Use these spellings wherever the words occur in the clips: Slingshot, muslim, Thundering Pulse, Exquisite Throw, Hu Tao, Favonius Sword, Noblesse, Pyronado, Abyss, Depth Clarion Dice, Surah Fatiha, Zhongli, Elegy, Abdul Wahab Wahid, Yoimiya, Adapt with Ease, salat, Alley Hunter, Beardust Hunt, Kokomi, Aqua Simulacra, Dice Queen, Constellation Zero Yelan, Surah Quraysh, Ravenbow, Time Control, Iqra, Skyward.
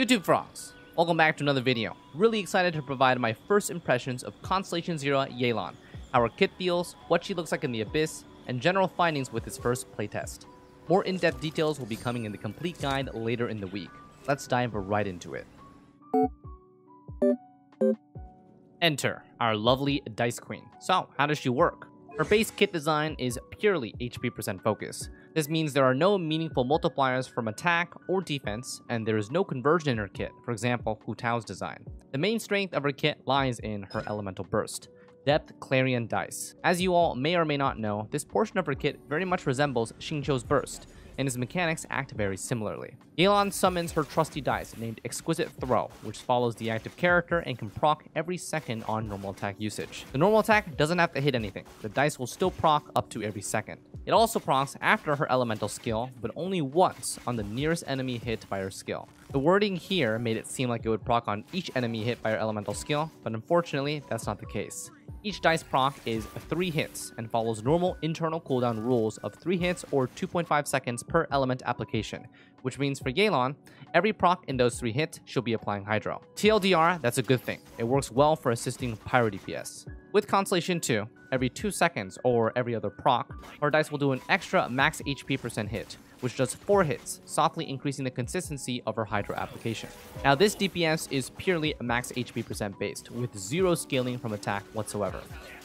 YouTube frogs! Welcome back to another video. Really excited to provide my first impressions of Constellation Zero Yelan, how her kit feels, what she looks like in the Abyss, and general findings with its first playtest. More in-depth details will be coming in the complete guide later in the week. Let's dive right into it. Enter our lovely Dice Queen. So, how does she work? Her base kit design is purely HP% focused. This means there are no meaningful multipliers from attack or defense, and there is no conversion in her kit, for example, Hu Tao's design. The main strength of her kit lies in her elemental burst, Depth Clarion Dice. As you all may or may not know, this portion of her kit very much resembles Xingqiu's burst, and its mechanics act very similarly. Yelan summons her trusty dice named Exquisite Throw, which follows the active character and can proc every second on normal attack usage. The normal attack doesn't have to hit anything, the dice will still proc up to every second. It also procs after her elemental skill, but only once on the nearest enemy hit by her skill. The wording here made it seem like it would proc on each enemy hit by her elemental skill, but unfortunately that's not the case. Each dice proc is 3 hits and follows normal internal cooldown rules of 3 hits or 2.5 seconds per element application, which means for Yelan, every proc in those 3 hits she'll be applying Hydro. TLDR, that's a good thing. It works well for assisting Pyro DPS. With Constellation 2, every 2 seconds or every other proc, our dice will do an extra max HP% hit, which does 4 hits, softly increasing the consistency of her Hydro application. Now this DPS is purely max HP% based, with zero scaling from attack whatsoever.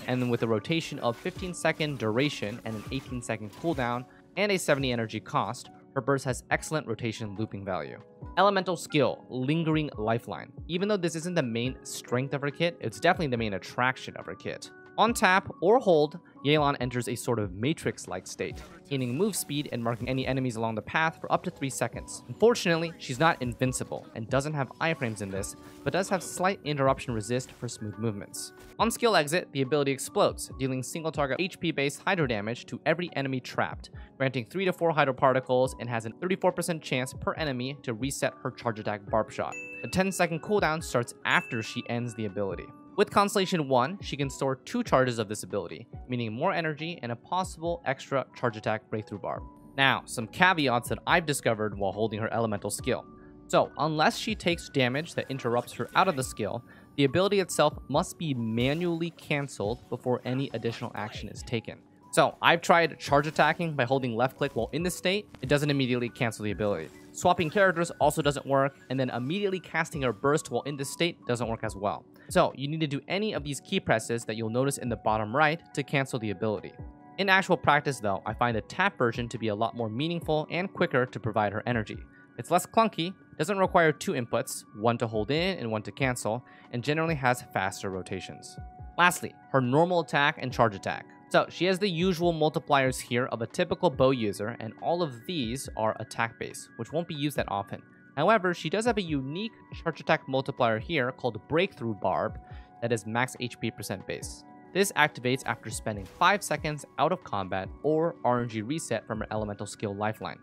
And with a rotation of 15 second duration and an 18 second cooldown and a 70 energy cost, her burst has excellent rotation looping value. Elemental skill, Lingering Lifeline. Even though this isn't the main strength of her kit, it's definitely the main attraction of her kit. On tap or hold, Yelan enters a sort of Matrix-like state, gaining move speed and marking any enemies along the path for up to 3 seconds. Unfortunately, she's not invincible and doesn't have iframes in this, but does have slight interruption resist for smooth movements. On skill exit, the ability explodes, dealing single target HP-based Hydro damage to every enemy trapped, granting 3 to 4 Hydro particles, and has a 34% chance per enemy to reset her charge attack Barb shot. The 10-second cooldown starts after she ends the ability. With Constellation 1, she can store 2 charges of this ability, meaning more energy and a possible extra charge attack Breakthrough Barb. Now, some caveats that I've discovered while holding her elemental skill. So, unless she takes damage that interrupts her out of the skill, the ability itself must be manually cancelled before any additional action is taken. So, I've tried charge attacking by holding left click while in this state, it doesn't immediately cancel the ability. Swapping characters also doesn't work, and then immediately casting her burst while in this state doesn't work as well. So you need to do any of these key presses that you'll notice in the bottom right to cancel the ability. In actual practice though, I find the tap version to be a lot more meaningful and quicker to provide her energy. It's less clunky, doesn't require 2 inputs, one to hold in and one to cancel, and generally has faster rotations. Lastly, her normal attack and charge attack. So she has the usual multipliers here of a typical bow user, and all of these are attack based, which won't be used that often. However, she does have a unique charge attack multiplier here called Breakthrough Barb that is max HP% base. This activates after spending 5 seconds out of combat or RNG reset from her elemental skill Lifeline.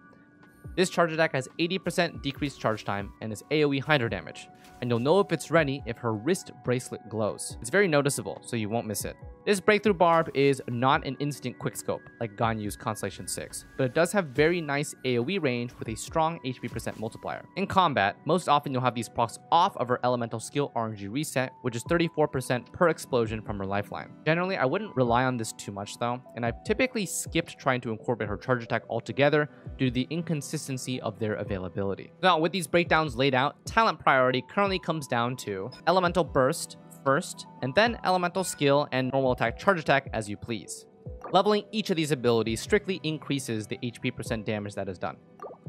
This charge attack has 80% decreased charge time and is AoE Hydro damage, and you'll know if it's ready if her wrist bracelet glows. It's very noticeable, so you won't miss it. This Breakthrough Barb is not an instant quickscope like Ganyu's Constellation 6, but it does have very nice AoE range with a strong HP% multiplier. In combat, most often you'll have these procs off of her elemental skill RNG reset, which is 34% per explosion from her Lifeline. Generally, I wouldn't rely on this too much though, and I've typically skipped trying to incorporate her charge attack altogether due to the inconsistency of their availability. Now, with these breakdowns laid out, talent priority currently comes down to elemental burst first, and then elemental skill and normal attack charge attack as you please. Leveling each of these abilities strictly increases the HP% damage that is done.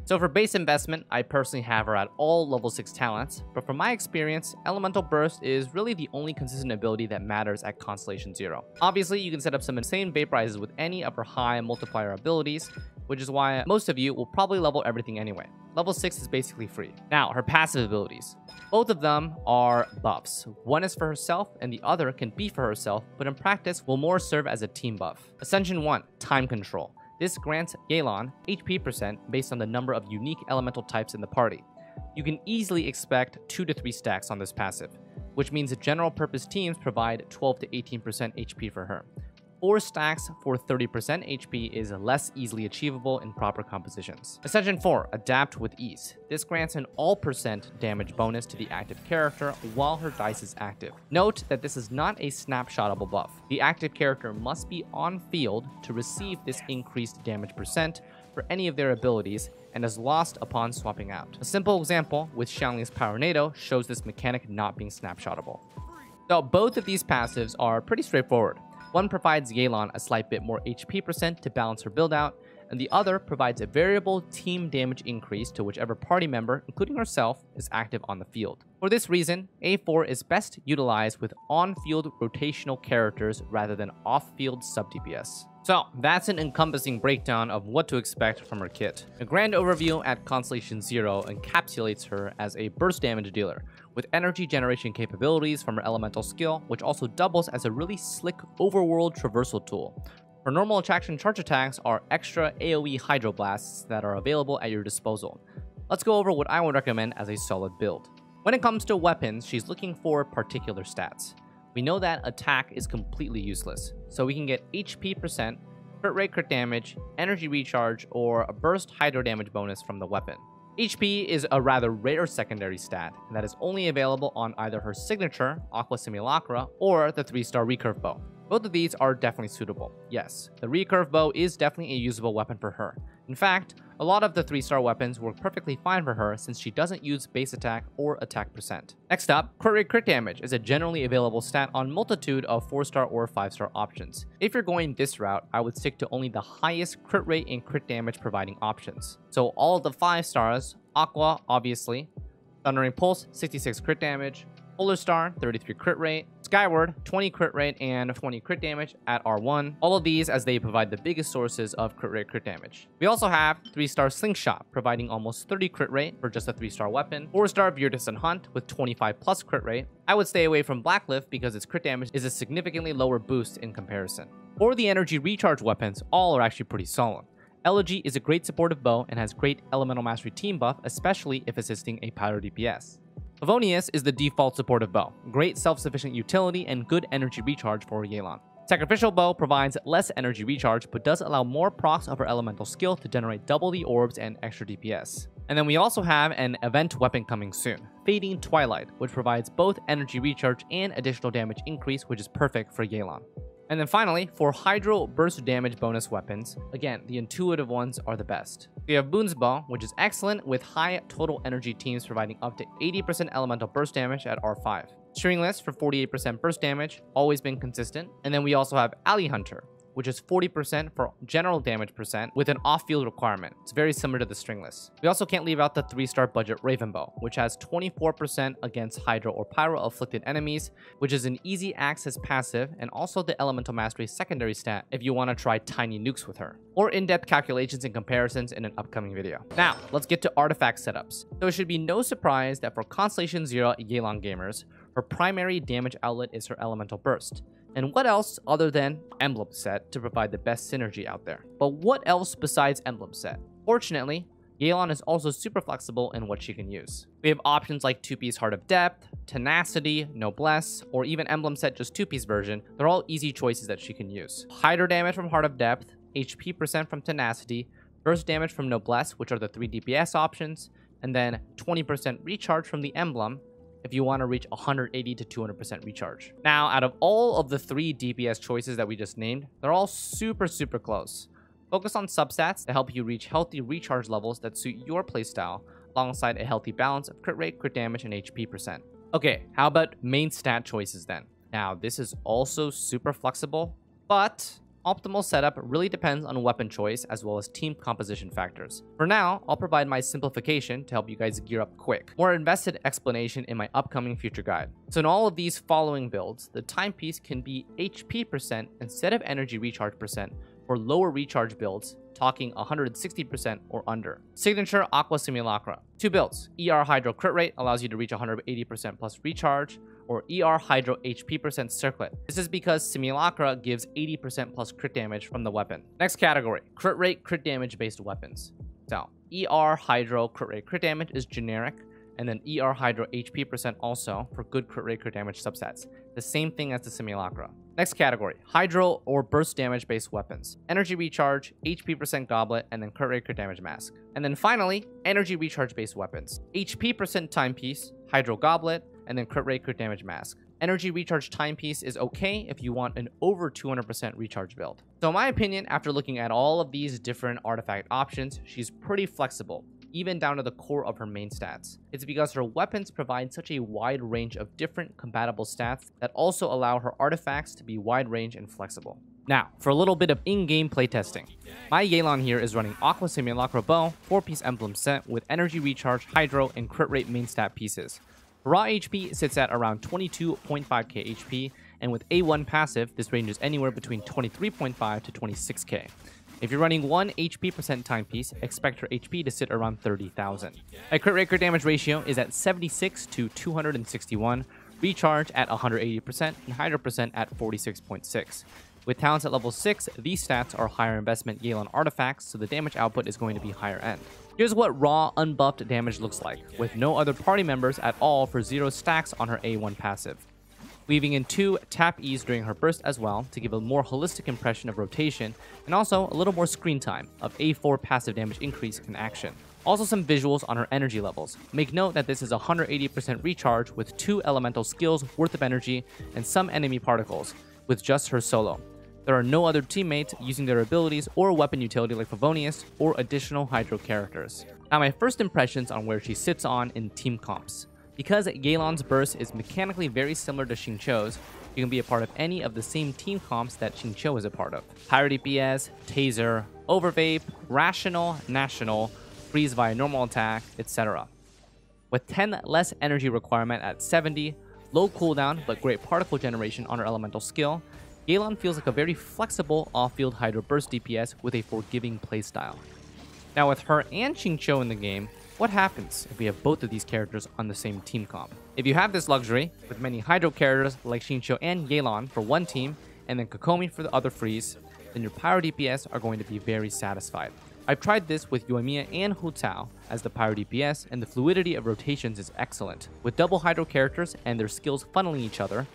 So for base investment, I personally have her at all level 6 talents, but from my experience, elemental burst is really the only consistent ability that matters at Constellation Zero. Obviously, you can set up some insane vaporizes with any of her high multiplier abilities, which is why most of you will probably level everything anyway. Level 6 is basically free. Now, her passive abilities. Both of them are buffs. One is for herself and the other can be for herself, but in practice will more serve as a team buff. Ascension 1, Time Control. This grants Yelan HP% based on the number of unique elemental types in the party. You can easily expect 2 to 3 stacks on this passive, which means general purpose teams provide 12 to 18% HP for her. 4 stacks for 30%. HP is less easily achievable in proper compositions. Ascension 4, Adapt with Ease. This grants an all % damage bonus to the active character while her dice is active. Note that this is not a snapshotable buff. The active character must be on field to receive this increased damage % for any of their abilities, and is lost upon swapping out. A simple example with Xiangling's Pyronado shows this mechanic not being snapshotable. So both of these passives are pretty straightforward. One provides Yelan a slight bit more HP % to balance her build out, and the other provides a variable team damage increase to whichever party member, including herself, is active on the field. For this reason, A4 is best utilized with on-field rotational characters rather than off-field sub-DPS. So that's an encompassing breakdown of what to expect from her kit. A grand overview at Constellation Zero encapsulates her as a burst damage dealer, with energy generation capabilities from her elemental skill, which also doubles as a really slick overworld traversal tool. Her normal attraction charge attacks are extra AoE Hydro Blasts that are available at your disposal. Let's go over what I would recommend as a solid build. When it comes to weapons, she's looking for particular stats. We know that attack is completely useless, so we can get HP %, crit rate crit damage, energy recharge, or a burst hydro damage bonus from the weapon. HP is a rather rare secondary stat, and that is only available on either her signature, Aqua Simulacra, or the 3-star recurve bow. Both of these are definitely suitable. Yes, the recurve bow is definitely a usable weapon for her. In fact, a lot of the 3-star weapons work perfectly fine for her since she doesn't use base attack or attack %. Next up, crit rate crit damage is a generally available stat on multitude of 4-star or 5-star options. If you're going this route, I would stick to only the highest crit rate and crit damage providing options. So all of the 5 stars, Aqua obviously, Thundering Pulse 66 crit damage, Polar Star 33 crit rate, Skyward 20 crit rate and 20 crit damage at R1, all of these as they provide the biggest sources of crit rate crit damage. We also have 3-star Slingshot providing almost 30 crit rate for just a 3-star weapon, 4-star Beardust Hunt with 25+ crit rate. I would stay away from Blacklift because its crit damage is a significantly lower boost in comparison. For the energy recharge weapons, all are actually pretty solid. Elegy is a great supportive bow and has great elemental mastery team buff, especially if assisting a pyro DPS. Avonius is the default supportive bow, great self-sufficient utility and good energy recharge for Yelan. Sacrificial Bow provides less energy recharge but does allow more procs of her elemental skill to generate double the orbs and extra DPS. And then we also have an event weapon coming soon, Fading Twilight, which provides both energy recharge and additional damage increase, which is perfect for Yelan. And then finally, for Hydro Burst Damage bonus weapons, again, the intuitive ones are the best. We have Mouun's Moon, which is excellent with high total energy teams providing up to 80% elemental burst damage at R5. Stringless for 48% burst damage, always been consistent. And then we also have Alley Hunter, which is 40% for general damage % with an off-field requirement. It's very similar to the Stringless. We also can't leave out the 3-star budget Ravenbow, which has 24% against Hydro or Pyro afflicted enemies, which is an easy access passive and also the Elemental Mastery secondary stat if you want to try tiny nukes with her, or in-depth calculations and comparisons in an upcoming video. Now, let's get to artifact setups. So it should be no surprise that for Constellation Zero Yelan gamers, her primary damage outlet is her Elemental Burst. And what else other than emblem set to provide the best synergy out there? But what else besides emblem set? Fortunately, Yelan is also super flexible in what she can use. We have options like 2-piece Heart of Depth, Tenacity, Noblesse, or even emblem set just 2-piece version. They're all easy choices that she can use. Hydro damage from Heart of Depth, HP % from Tenacity, burst damage from Noblesse, which are the 3 DPS options, and then 20% recharge from the emblem, if you want to reach 180 to 200% recharge. Now, out of all of the 3 DPS choices that we just named, they're all super close. Focus on substats to help you reach healthy recharge levels that suit your playstyle, alongside a healthy balance of crit rate, crit damage, and HP %. Okay, how about main stat choices then? Now, this is also super flexible, but optimal setup really depends on weapon choice as well as team composition factors. For now, I'll provide my simplification to help you guys gear up quick, more invested explanation in my upcoming future guide. So in all of these following builds, the timepiece can be HP % instead of energy recharge % for lower recharge builds, talking 160% or under. Signature Aqua Simulacra. 2 builds, ER Hydro Crit Rate allows you to reach 180% plus recharge, or ER Hydro HP % Circlet. This is because Simulacra gives 80% plus crit damage from the weapon. Next category, crit rate, crit damage based weapons. So ER Hydro crit rate, crit damage is generic, and then ER Hydro HP % also for good crit rate, crit damage subsets. The same thing as the Simulacra. Next category, Hydro or Burst Damage based weapons. Energy Recharge, HP % Goblet, and then Crit Raker Damage Mask. And then finally, Energy Recharge based weapons. HP % Timepiece, Hydro Goblet, and then Crit Raker Damage Mask. Energy Recharge Timepiece is okay if you want an over 200% recharge build. So in my opinion, after looking at all of these different artifact options, she's pretty flexible, even down to the core of her main stats. It's because her weapons provide such a wide range of different compatible stats that also allow her artifacts to be wide range and flexible. Now, for a little bit of in-game playtesting. My Yelan here is running Aqua Simulacra Bow, 4-piece emblem set with Energy Recharge, Hydro, and Crit Rate main stat pieces. Her raw HP sits at around 22.5k HP, and with A1 passive, this ranges anywhere between 23.5 to 26k. If you're running 1 HP % timepiece, expect her HP to sit around 30,000. My Crit Raker damage ratio is at 76 to 261, Recharge at 180%, and Hydro % at 46.6. With talents at level 6, these stats are higher investment Yelan artifacts, so the damage output is going to be higher end. Here's what raw, unbuffed damage looks like, with no other party members at all for 0 stacks on her A1 passive. Weaving in 2 tap E's during her burst as well to give a more holistic impression of rotation, and also a little more screen time of A4 passive damage increase in action. Also some visuals on her energy levels. Make note that this is 180% recharge with 2 elemental skills worth of energy and some enemy particles, with just her solo. There are no other teammates using their abilities or weapon utility like Favonius or additional Hydro characters. Now my first impressions on where she sits on in team comps. Because Yelan's burst is mechanically very similar to Xingqiu's, you can be a part of any of the same team comps that Xingqiu is a part of. Higher DPS, Taser, Overvape, Rational, National, Freeze via normal attack, etc. With 10 less energy requirement at 70, low cooldown but great particle generation on her elemental skill, Yelan feels like a very flexible off-field Hydro burst DPS with a forgiving playstyle. Now with her and Xingqiu in the game, what happens if we have both of these characters on the same team comp? If you have this luxury, with many Hydro characters like Xingqiu and Yelan for one team, and then Kokomi for the other freeze, then your Pyro DPS are going to be very satisfied. I've tried this with Yoimiya and Hu Tao as the Pyro DPS, and the fluidity of rotations is excellent. With double Hydro characters and their skills funneling each other,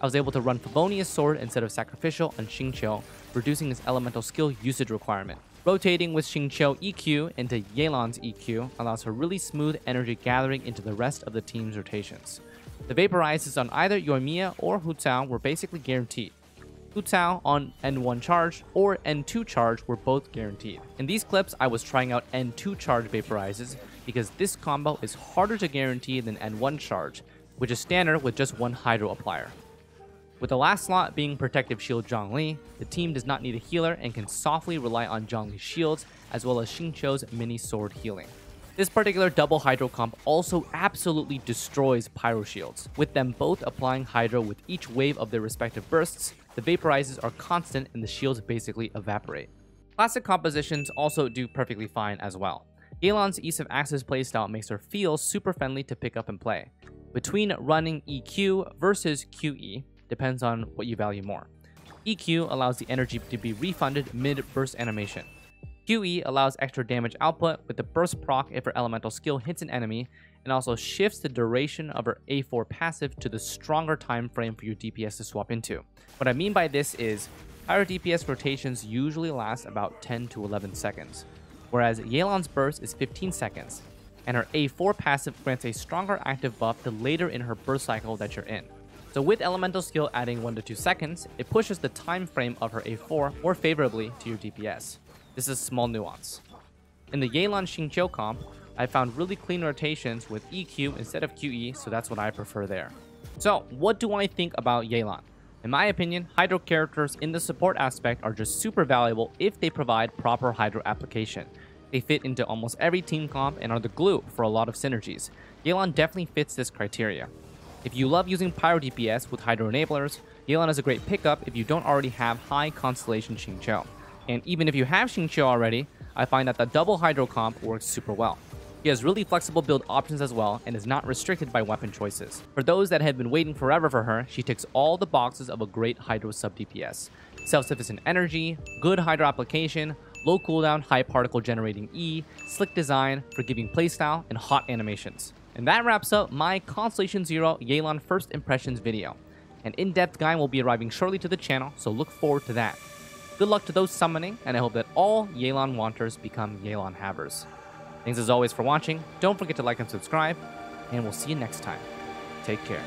I was able to run Favonius Sword instead of Sacrificial on Xingqiu, reducing his elemental skill usage requirement. Rotating with Xingqiu EQ into Yelan's EQ allows for really smooth energy gathering into the rest of the team's rotations. The vaporizes on either Yoimiya or Hu Tao were basically guaranteed. Hu Tao on N1 charge or N2 charge were both guaranteed. In these clips, I was trying out N2 charge vaporizes because this combo is harder to guarantee than N1 charge, which is standard with just one Hydro applier. With the last slot being Protective Shield Zhongli, the team does not need a healer and can softly rely on Zhongli's shields as well as Xingqiu's mini sword healing. This particular double Hydro comp also absolutely destroys Pyro shields. With them both applying Hydro with each wave of their respective bursts, the vaporizes are constant and the shields basically evaporate. Classic compositions also do perfectly fine as well. Yelan's Ease of Access playstyle makes her feel super friendly to pick up and play. Between running EQ versus QE, depends on what you value more. EQ allows the energy to be refunded mid-burst animation. QE allows extra damage output with the burst proc if her elemental skill hits an enemy, and also shifts the duration of her A4 passive to the stronger time frame for your DPS to swap into. What I mean by this is, higher DPS rotations usually last about 10 to 11 seconds, whereas Yelan's burst is 15 seconds, and her A4 passive grants a stronger active buff to later in her burst cycle that you're in. So with elemental skill adding 1 to 2 seconds, it pushes the time frame of her A4 more favorably to your DPS. This is a small nuance. In the Yelan Xingqiu comp, I found really clean rotations with EQ instead of QE, so that's what I prefer there. So what do I think about Yelan? In my opinion, Hydro characters in the support aspect are just super valuable if they provide proper Hydro application. They fit into almost every team comp and are the glue for a lot of synergies. Yelan definitely fits this criteria. If you love using Pyro DPS with Hydro enablers, Yelan is a great pickup if you don't already have high Constellation Xingqiu. And even if you have Xingqiu already, I find that the double Hydro comp works super well. He has really flexible build options as well and is not restricted by weapon choices. For those that have been waiting forever for her, she ticks all the boxes of a great Hydro sub DPS. Self-sufficient energy, good Hydro application, low cooldown, high particle generating E, slick design, forgiving playstyle, and hot animations. And that wraps up my Constellation Zero Yelan first impressions video. An in-depth guide will be arriving shortly to the channel, so look forward to that. Good luck to those summoning, and I hope that all Yelan wanters become Yelan havers. Thanks as always for watching, don't forget to like and subscribe, and we'll see you next time. Take care.